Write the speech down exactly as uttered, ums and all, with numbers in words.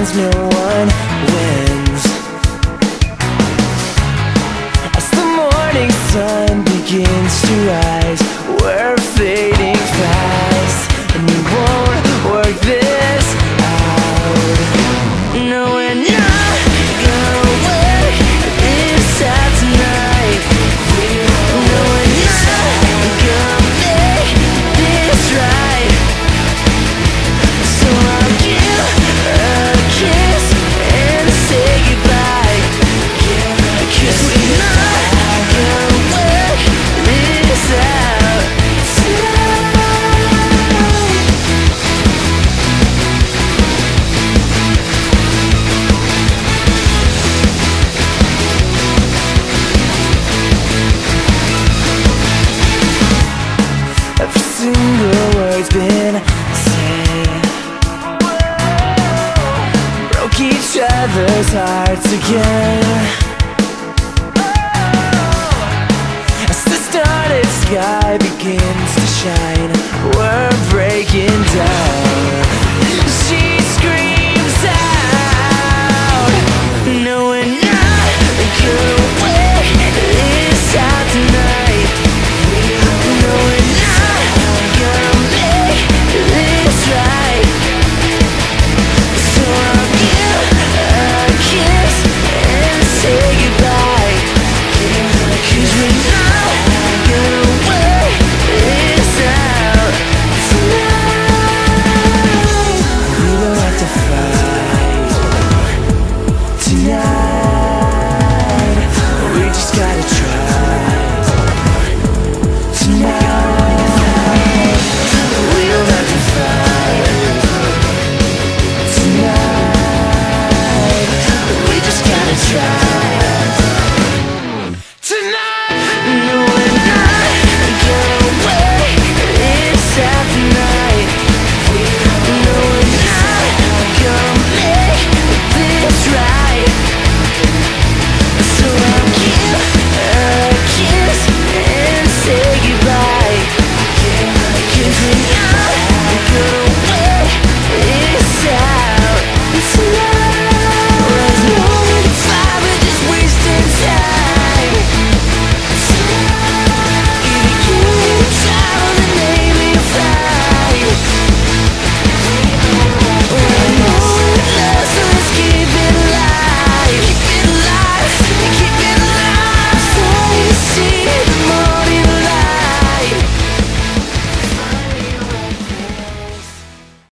wins, no one wins. As the morning sun begins to rise, we're fading fast, and we won't work this out. No, we're not gonna work this out tonight. No, we're not gonna make this right. So I'll give a kiss and say goodbye. Cause we're not gonna work this out tonight. Every single word's been said. Broke each other's hearts again. As the starlit sky begins to shine, we're breaking down.